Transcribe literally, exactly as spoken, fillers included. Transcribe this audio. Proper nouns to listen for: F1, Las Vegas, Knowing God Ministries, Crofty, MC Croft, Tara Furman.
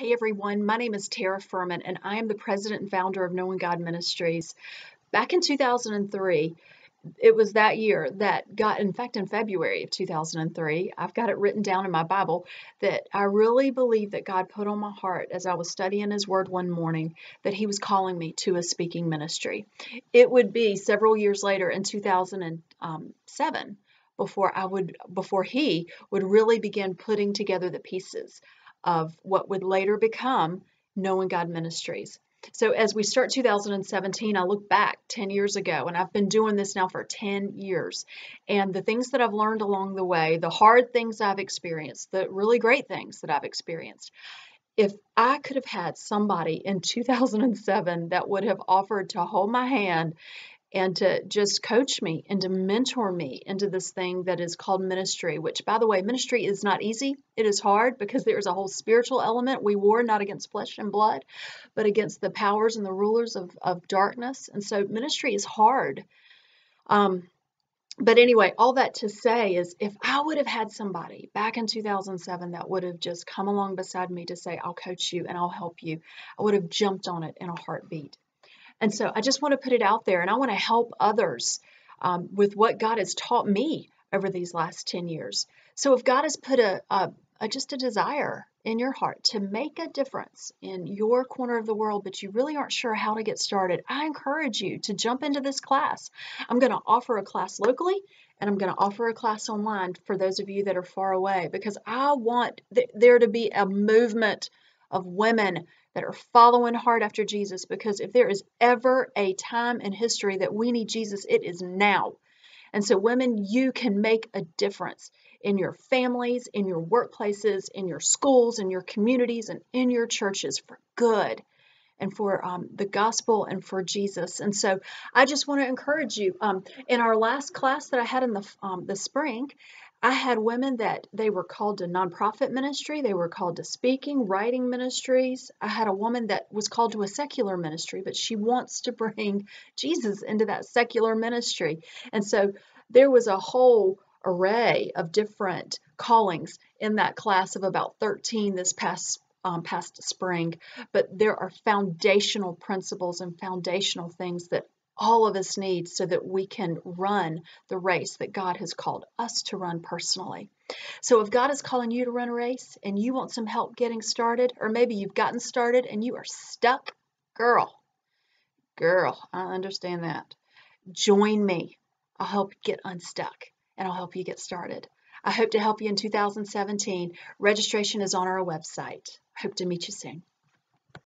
Hey everyone, my name is Tara Furman and I am the president and founder of Knowing God Ministries. Back in two thousand three, it was that year that God, in fact in February of two thousand three, I've got it written down in my Bible that I really believe that God put on my heart as I was studying His Word one morning that He was calling me to a speaking ministry. It would be several years later in two thousand seven before I would, before He would really begin putting together the pieces of what would later become Knowing God Ministries. So as we start two thousand seventeen, I look back ten years ago, and I've been doing this now for ten years. And the things that I've learned along the way, the hard things I've experienced, the really great things that I've experienced. If I could have had somebody in two thousand seven that would have offered to hold my hand and to just coach me and to mentor me into this thing that is called ministry, which, by the way, ministry is not easy. It is hard because there is a whole spiritual element. We war not against flesh and blood, but against the powers and the rulers of, of darkness. And so ministry is hard. Um, but anyway, all that to say is if I would have had somebody back in two thousand seven that would have just come along beside me to say, I'll coach you and I'll help you, I would have jumped on it in a heartbeat. And so I just want to put it out there, and I want to help others um, with what God has taught me over these last ten years. So if God has put a, a, a just a desire in your heart to make a difference in your corner of the world, but you really aren't sure how to get started, I encourage you to jump into this class. I'm going to offer a class locally, and I'm going to offer a class online for those of you that are far away, because I want th- there to be a movement of women that are following hard after Jesus, because if there is ever a time in history that we need Jesus, it is now. And so women, you can make a difference in your families, in your workplaces, in your schools, in your communities, and in your churches for good and for um, the gospel and for Jesus. And so I just want to encourage you. Um, in our last class that I had in the, um, the spring, I had women that they were called to nonprofit ministry. They were called to speaking, writing ministries. I had a woman that was called to a secular ministry, but she wants to bring Jesus into that secular ministry. And so there was a whole array of different callings in that class of about thirteen this past Um, past spring, but there are foundational principles and foundational things that all of us need so that we can run the race that God has called us to run personally. So if God is calling you to run a race and you want some help getting started, or maybe you've gotten started and you are stuck, girl, girl, I understand that. Join me. I'll help you get unstuck and I'll help you get started. I hope to help you in two thousand seventeen. Registration is on our website. Hope to meet you soon.